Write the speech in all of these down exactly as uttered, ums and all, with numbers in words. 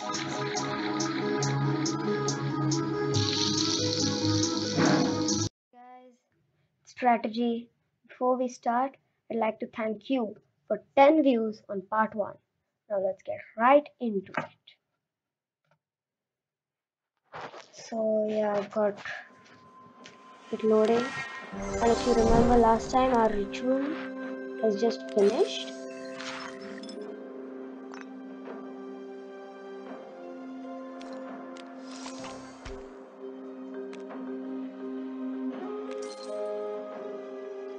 Guys, strategy. Before we start, I'd like to thank you for ten views on part one. Now let's get right into it. So yeah, I've got it loading. And if you remember last time, our ritual has just finished.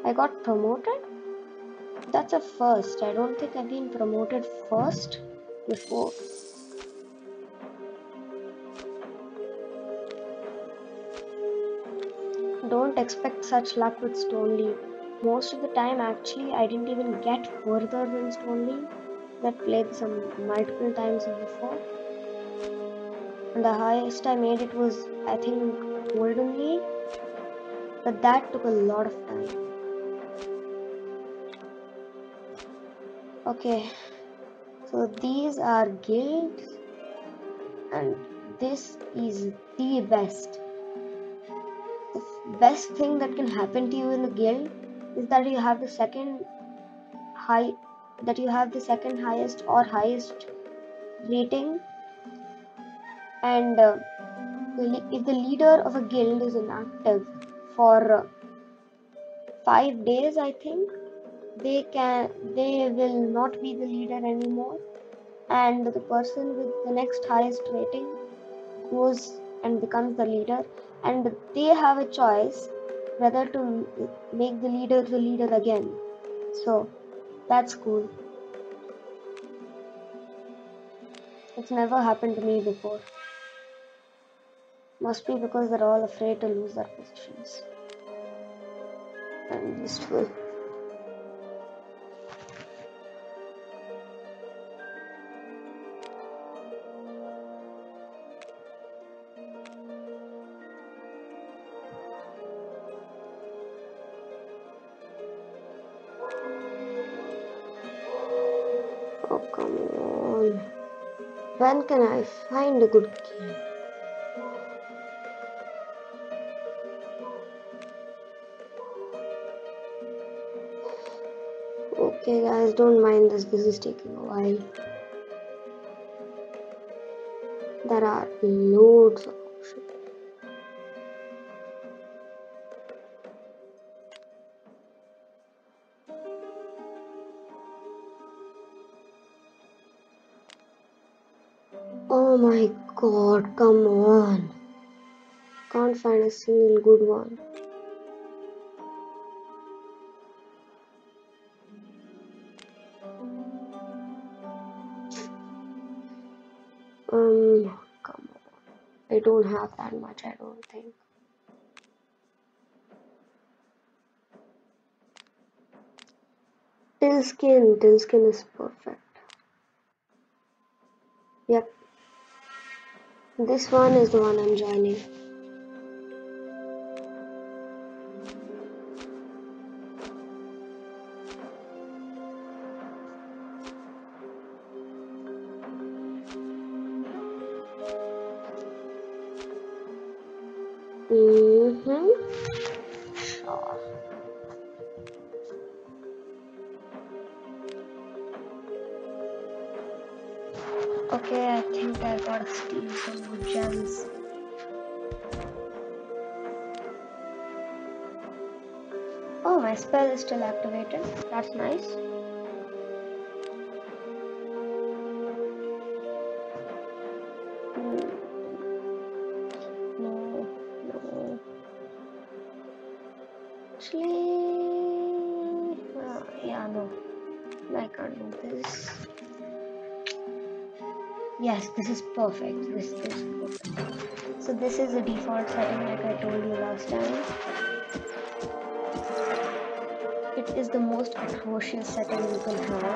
I got promoted? That's a first. I don't think I've been promoted first before. Don't expect such luck with Stone Leaf. Most of the time actually I didn't even get further than Stone Leaf. That played some multiple times before. And the highest I made it was, I think, Golden Leaf. But that took a lot of time. Okay, so these are guilds and this is the best. The best thing that can happen to you in the guild is that you have the second high, that you have the second highest or highest rating, and uh, if the leader of a guild is inactive for five days, I think, They can. They will not be the leader anymore, and the person with the next highest rating goes and becomes the leader. And they have a choice whether to make the leader the leader again. So that's cool. It's never happened to me before. Must be because they're all afraid to lose their positions. And this will. When can I find a good game? Okay guys, don't mind this, this is taking a while. There are loads of options. Oh my god, come on. Can't find a single good one. Um, come on. I don't have that much, I don't think. Till skin, till skin is perfect. Yep. This one is the one I'm joining. Mm-hmm. Sure. Okay, I think I gotta steal some good gems. Oh, my spell is still activated. That's nice. No, no. Actually, uh, yeah, no. I can't do this. Yes, this is perfect. This is perfect. So this is the default setting like I told you last time. It is the most atrocious setting you can have,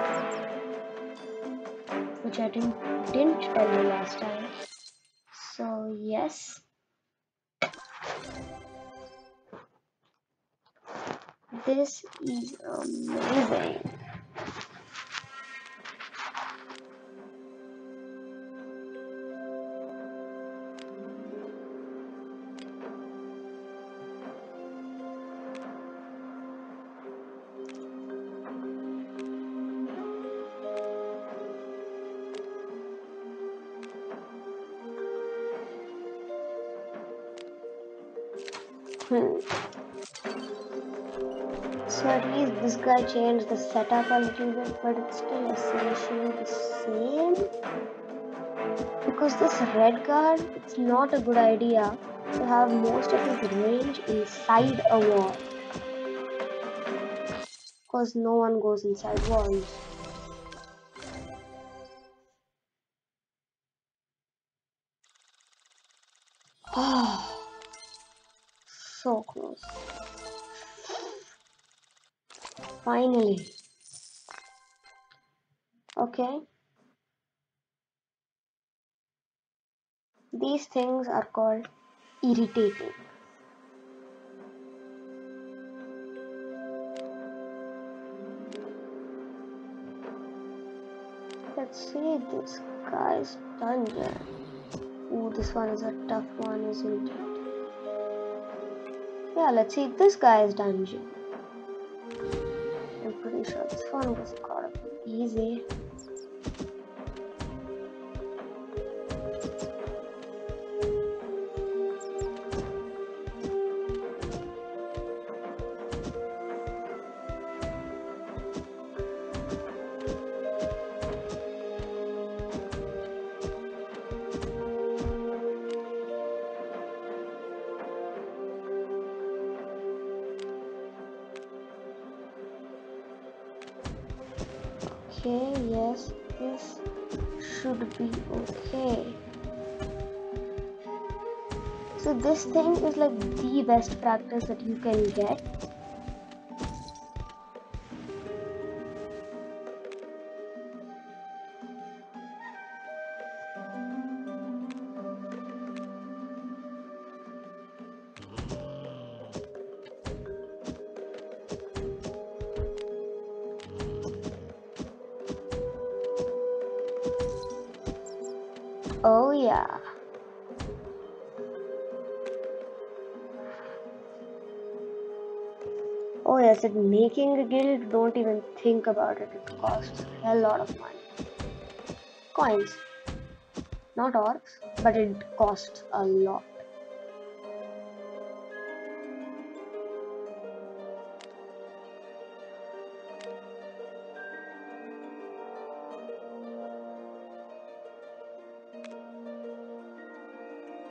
which I didn't, didn't tell you last time. So yes. This is amazing. Hmm. So at least this guy changed the setup a little bit, but it's still essentially the same. Because this red guard, it's not a good idea to have most of his range inside a wall. Because no one goes inside walls. Oh, so close. Finally. Okay. These things are called irritating. Let's see this guy's dungeon. Ooh, this one is a tough one, isn't it? Yeah, let's see this guy's dungeon. I'm pretty sure this one was kind of easy. Okay, yes, this should be okay. So this thing is like the best practice that you can get. Oh yeah. Oh yes, it making a guild, don't even think about it. It costs a lot of money. Coins. Not orbs, but it costs a lot.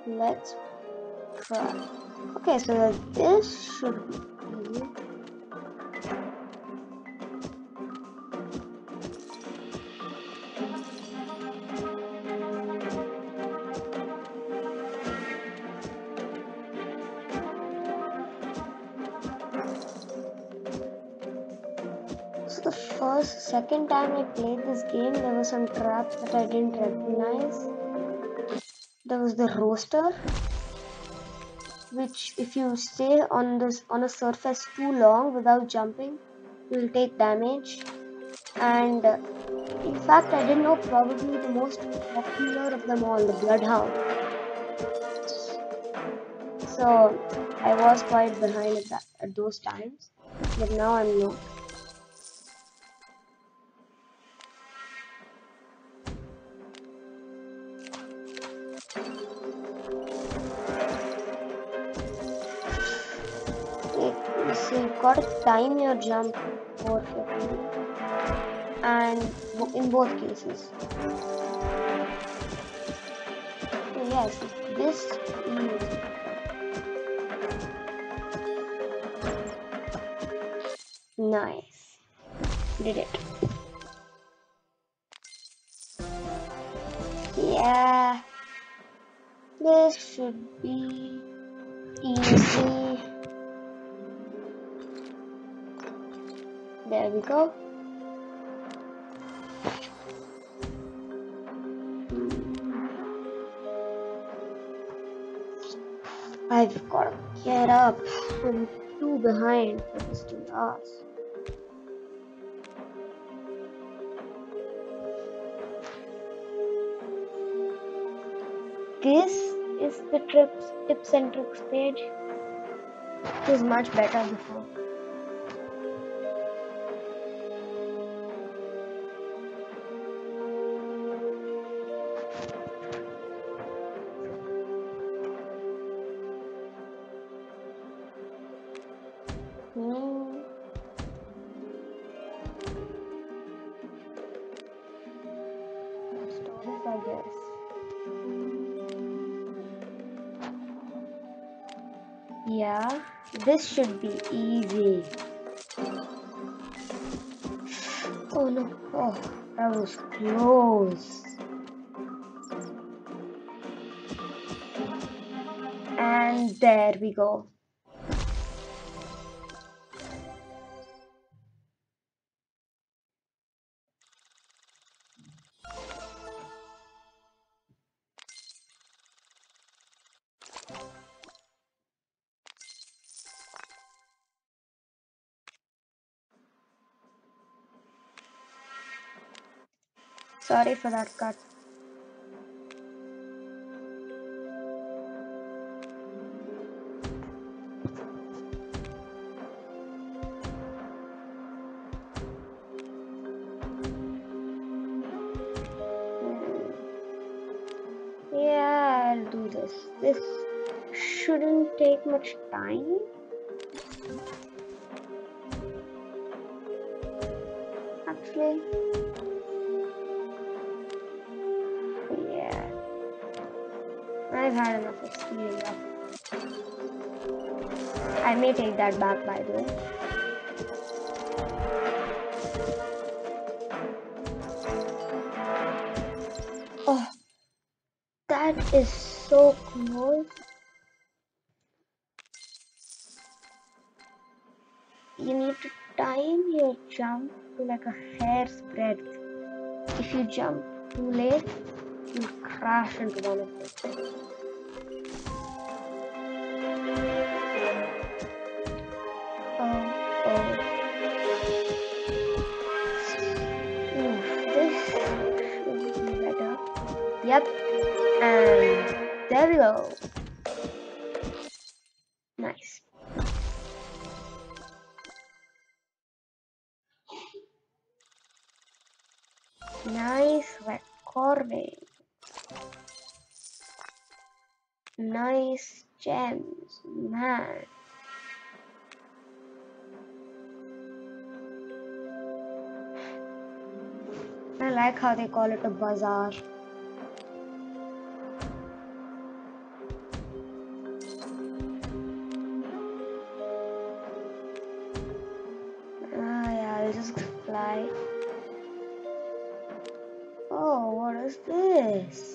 Let's try. Okay, so this should be easy. So the first, second time I played this game, there were some traps that I didn't recognize. There was the roaster, which if you stay on this on a surface too long without jumping, you will take damage. And uh, in fact, I didn't know, probably the most popular of them all, the bloodhound. So I was quite behind at, that, at those times, but now I'm not. So you've got to time your jump perfectly, and in both cases. So yes, this is nice. Did it. Yeah. This should be easy. There we go. I've got to get up. I'm too behind for this two hours. This is the trips, tips and tricks page. It was much better before. this. Yeah, this should be easy. Oh no, oh, that was close. And there we go. Sorry for that cut. Yeah, I'll do this. This shouldn't take much time. Actually. I've had enough of stealing up. I may take that back, by the way. Oh, that is so close. You need to time your jump to like a hair's breadth. If you jump too late, you crash into one of them. Oh, oh. Ooh, this should be better. Yep. And there we go. Nice. Nice recording. Nice gems, man. I like how they call it a bazaar. Ah, yeah, I'll just fly. Oh, what is this?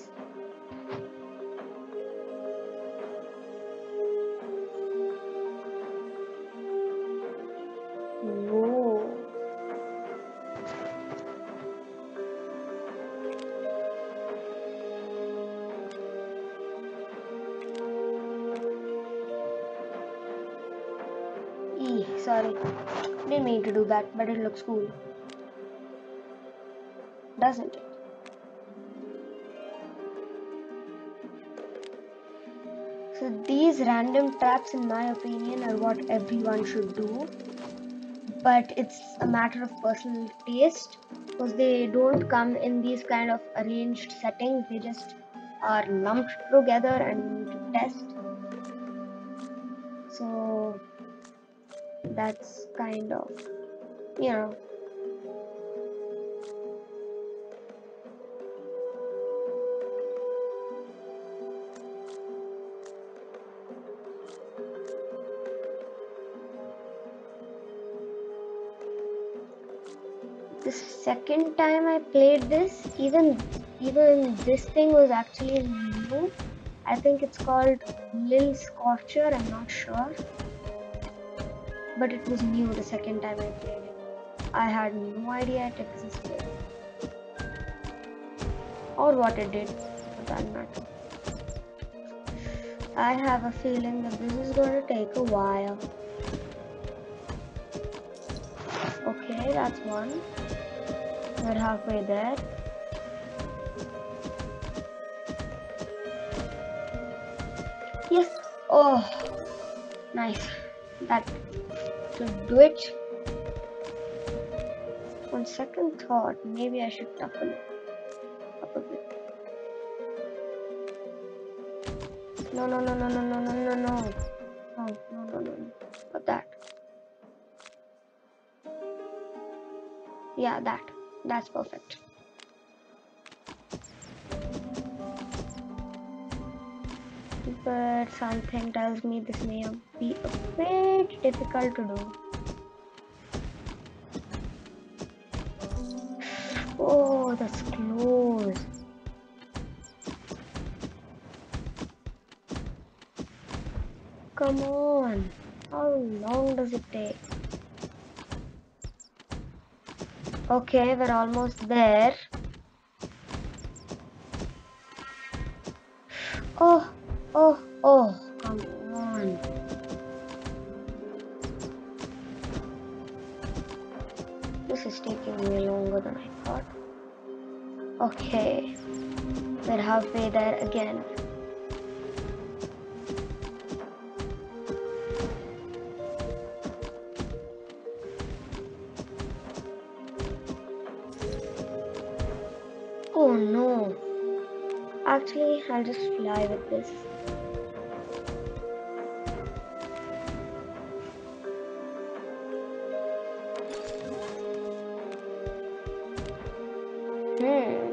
Sorry, didn't mean to do that, but it looks cool, doesn't it? So these random traps, in my opinion, are what everyone should do, but it's a matter of personal taste, because they don't come in these kind of arranged settings. They just are lumped together and you need to test. So that's kind of, you know. The second time I played this, even even this thing was actually new. I think it's called Lil Scorcher, I'm not sure. But it was new the second time I played it. I had no idea it existed. Or what it did, for that matter. I have a feeling that this is gonna take a while. Okay, that's one. We're halfway there. Yes! Oh! Nice. That should do it. On second thought, maybe I should toughen it up a bit. No, no, no, no, no, no, no, no, no, no, no, no, no, but that. Yeah, that. That's perfect. but something tells me this may be a bit difficult to do. Oh, that's close. Come on. How long does it take? Okay, we're almost there. Oh, oh, oh, come on. This is taking me longer than I thought. Okay, we're halfway there again. Oh no, actually I'll just fly with this. Hmm,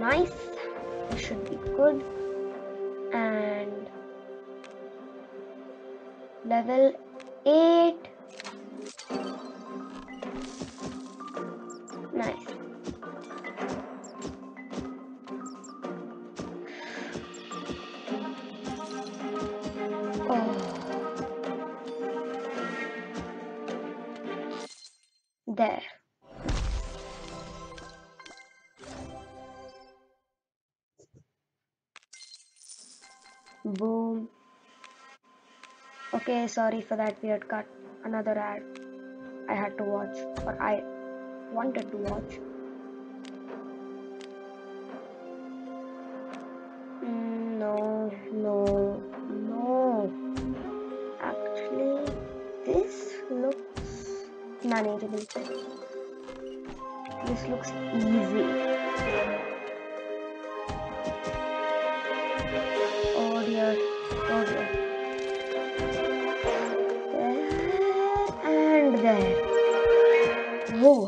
nice, this should be good. And level eight, nice. There. Boom. Okay, sorry for that weird cut. Another ad I had to watch, or I wanted to watch. Mm, no, no, no. Actually, this looks manageable. This looks easy. Oh dear, oh dear. There and there. Whoa.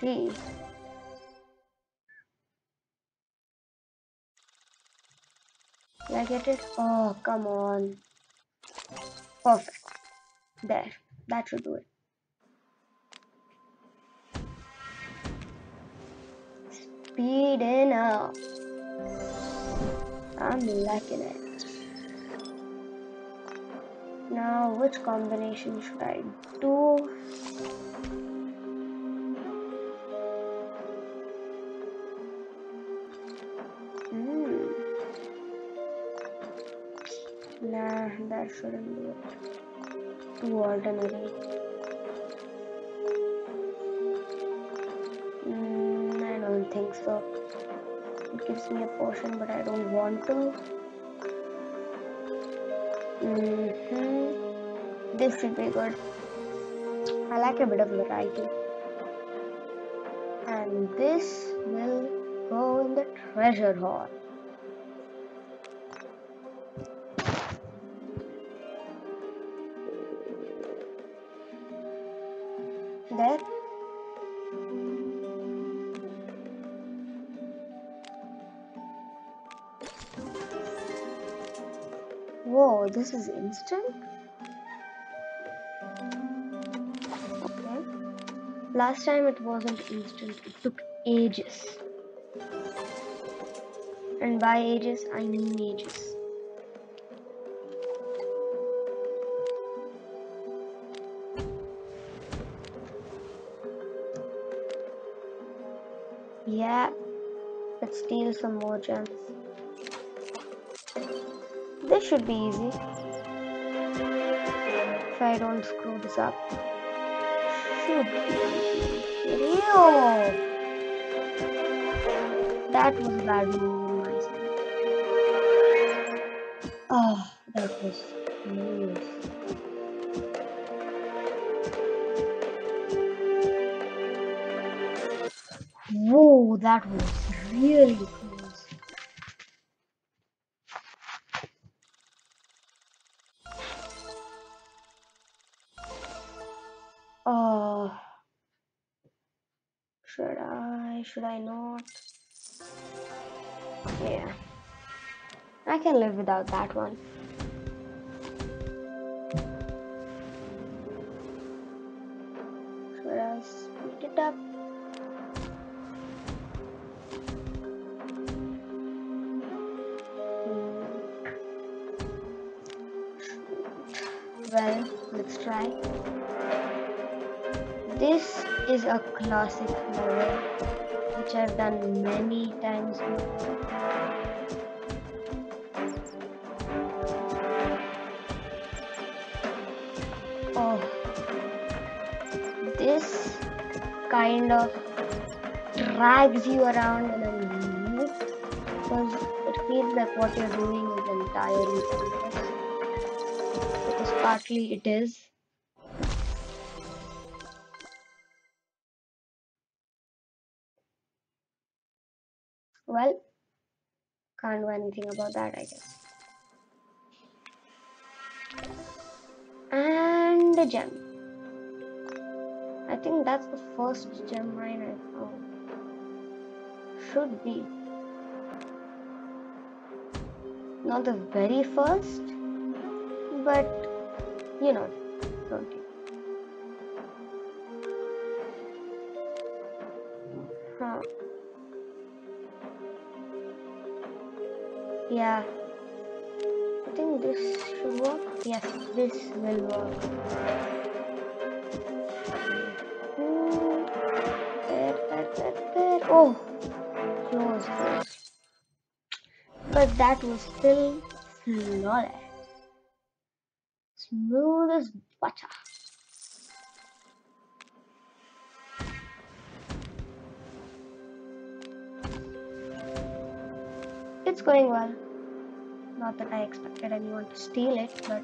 See. Did I get it? Oh, come on. Perfect. There, that should do it. Speeding up. I'm liking it. Now, which combination should I do? Hmm. Nah, that shouldn't do it. Too ordinary. Mm, I don't think so. It gives me a potion, but I don't want to. Mm-hmm. This should be good. I like a bit of variety. And this will go in the treasure hall. There. Whoa, this is instant? Okay. Last time it wasn't instant, it took ages. And by ages, I mean ages. Yeah, let's steal some more gems. This should be easy. If I don't screw this up, should be easy. Yo! That was a bad move, my side. Oh, that was nice. Whoa, that was really close. Oh, should I? Should I not? Yeah, I can live without that one. Should I speed it up? Well, let's try. This is a classic level which I've done many times before. Oh, this kind of drags you around in a loop because it feels like what you're doing is entirely pointless. Because partly it is. Well, can't do anything about that, I guess. And the gem. I think that's the first gem mine I found. Should be. Not the very first, but you know, don't you? Huh. Yeah, I think this should work. Yes, this will work. Mm. There, there, there, there. Oh, close, close. But that was still flawless. Smooth as butter. It's going well. Not that I expected anyone to steal it, but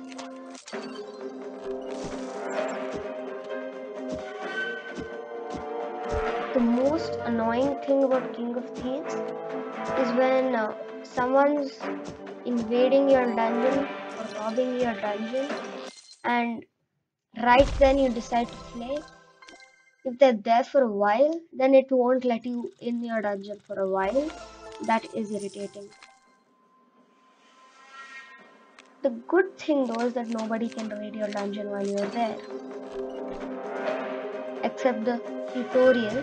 the most annoying thing about King of Thieves is when uh, someone's invading your dungeon or robbing your dungeon, and right then you decide to play. If they're there for a while, then it won't let you in your dungeon for a while. That is irritating. The good thing though is that nobody can raid your dungeon while you're there. Except the tutorial,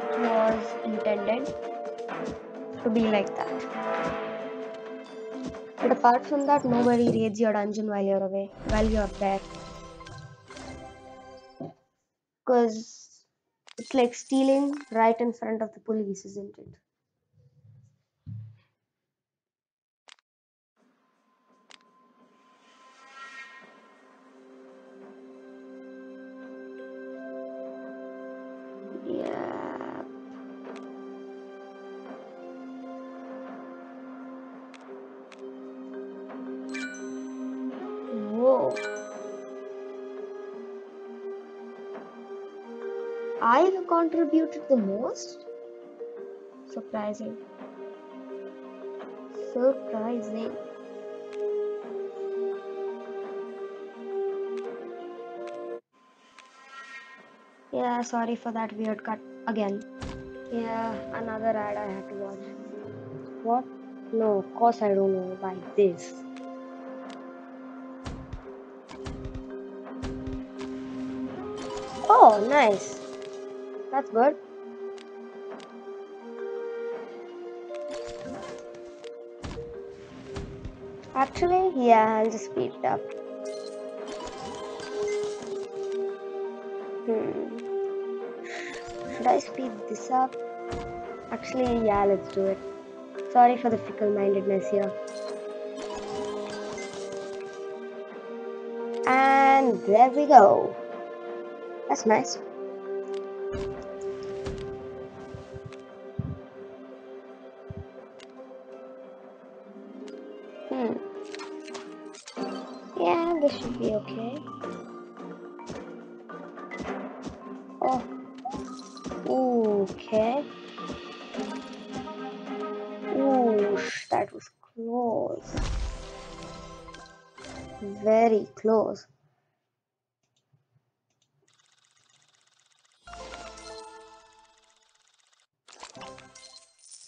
which was intended to be like that. But apart from that, nobody raids your dungeon while you're away, while you're there. Because it's like stealing right in front of the police, isn't it? Yeah. Whoa. I've contributed the most? Surprising. Surprising. Yeah, sorry for that weird cut again. Yeah, another ad I had to watch. What? No, of course I don't know why this. Oh, nice. That's good. Actually, yeah, I'll just speed it up. Hmm. Should I speed this up? Actually, yeah, let's do it. Sorry for the fickle-mindedness here. And there we go. That's nice. Hmm. Yeah, this should be okay. Oh. Okay. Oosh, that was close. Very close.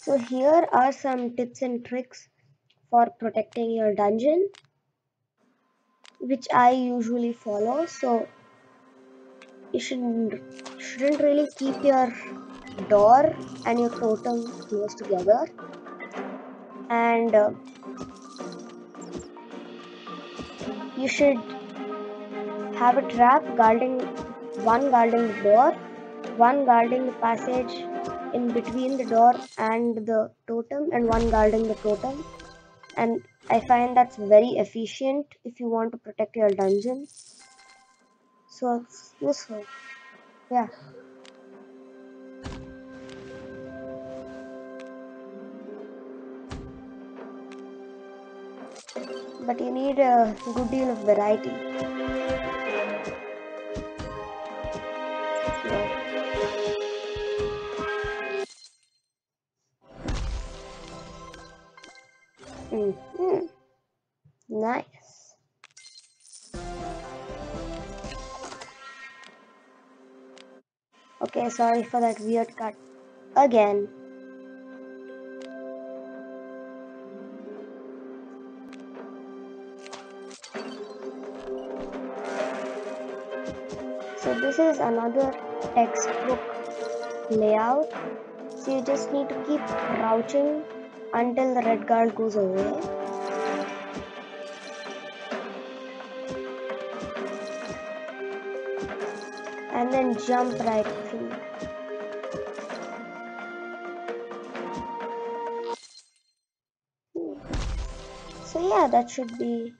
So here are some tips and tricks for protecting your dungeon, which I usually follow. So you shouldn't, shouldn't really keep your door and your totem close together, and uh, you should have a trap guarding one guarding the door, one guarding the passage in between the door and the totem, and one guarding the totem. And I find that's very efficient if you want to protect your dungeon. So it's useful. Yeah. But you need a good deal of variety. Mm-hmm. Nice. Okay, sorry for that weird cut again. So this is another textbook layout. So you just need to keep crouching until the red guard goes away. And then jump right through. So yeah, that should be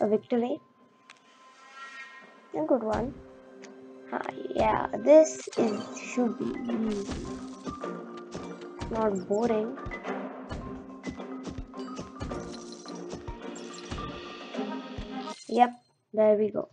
a victory. A good one. Huh, yeah, this is should be not boring. Yep, there we go.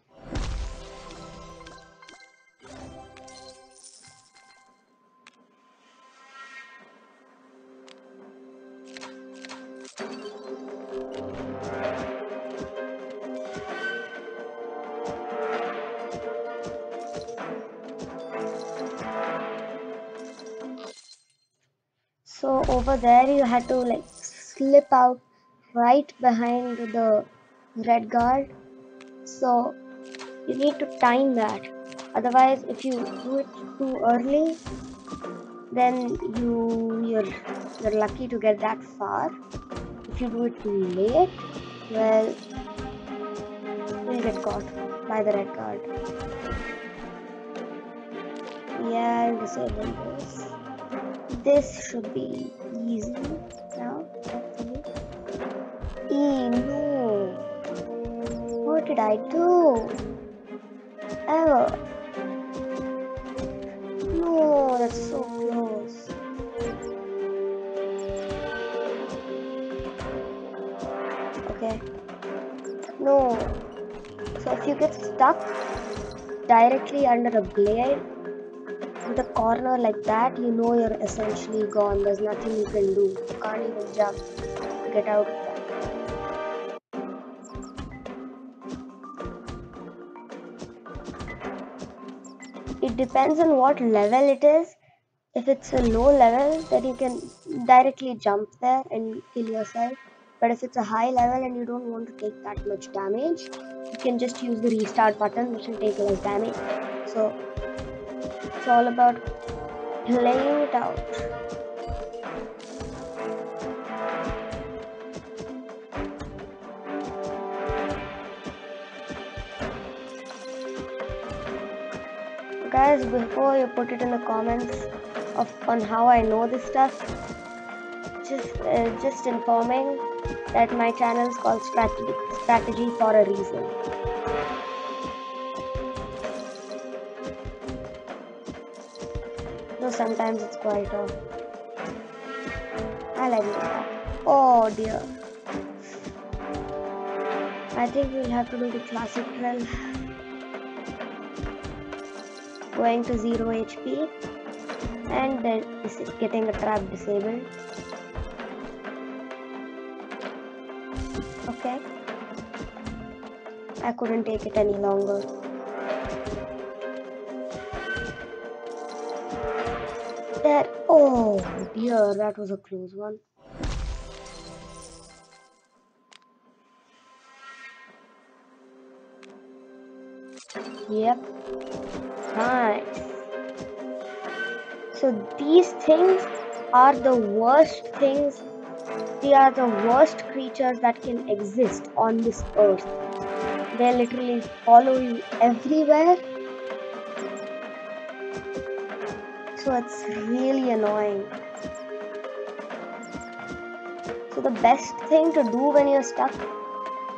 So over there you had to like slip out right behind the red guard. So you need to time that. Otherwise, if you do it too early, then you you're you're lucky to get that far. If you do it too late, well, you'll get caught by the red guard. Yeah, I'll disable this. This should be easy now, hopefully. Eee, no. What did I do? Oh. No, that's so close. Okay. No. So if you get stuck directly under a blade, the corner like that, you know you're essentially gone. There's nothing you can do. You can't even jump to get out of that. It depends on what level it is. If it's a low level, then you can directly jump there and kill yourself. But if it's a high level and you don't want to take that much damage, you can just use the restart button, which will take less damage. So it's all about playing it out. Guys, before you put it in the comments of on how I know this stuff, just uh, just informing that my channel is called Strategy, Strategy for a reason. So sometimes it's quite off. I like that. Oh dear. I think we'll have to do the classic drill. Going to zero H P and then getting the trap disabled. Okay. I couldn't take it any longer. that. Oh dear, that was a close one. Yep. Nice. So these things are the worst things. They are the worst creatures that can exist on this earth. They literally follow you everywhere. So it's really annoying. So the best thing to do when you're stuck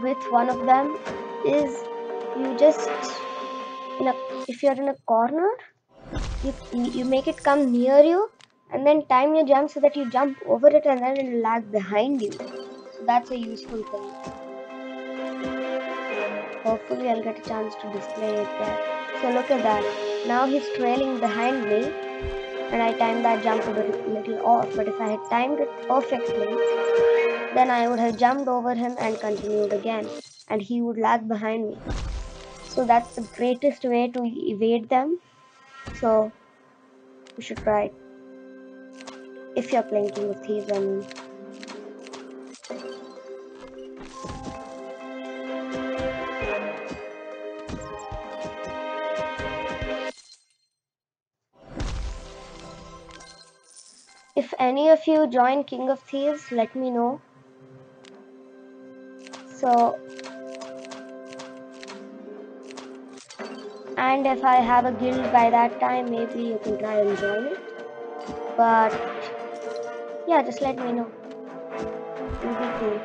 with one of them is you just, in a, if you're in a corner, you, you make it come near you and then time your jump so that you jump over it and then it'll lag behind you. So that's a useful thing. Hopefully I'll get a chance to display it there. So look at that. Now he's trailing behind me and I timed that jump a bit, little off, but if I had timed it perfectly, then I would have jumped over him and continued again and he would lag behind me. So that's the greatest way to evade them. So you should try it. If you're playing King of Thieves, I mean. If any of you join King of Thieves, let me know. So, and if I have a guild by that time, maybe you can try and join it. But yeah, just let me know. It'll be cool.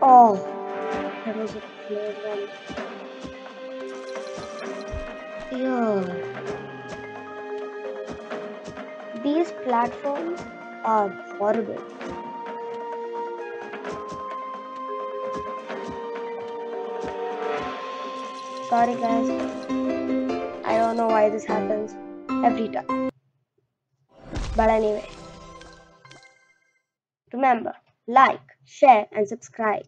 Oh, that was a close one. Yeah. These platforms are horrible. Sorry guys. I don't know why this happens every time. But anyway, remember, like, share and subscribe.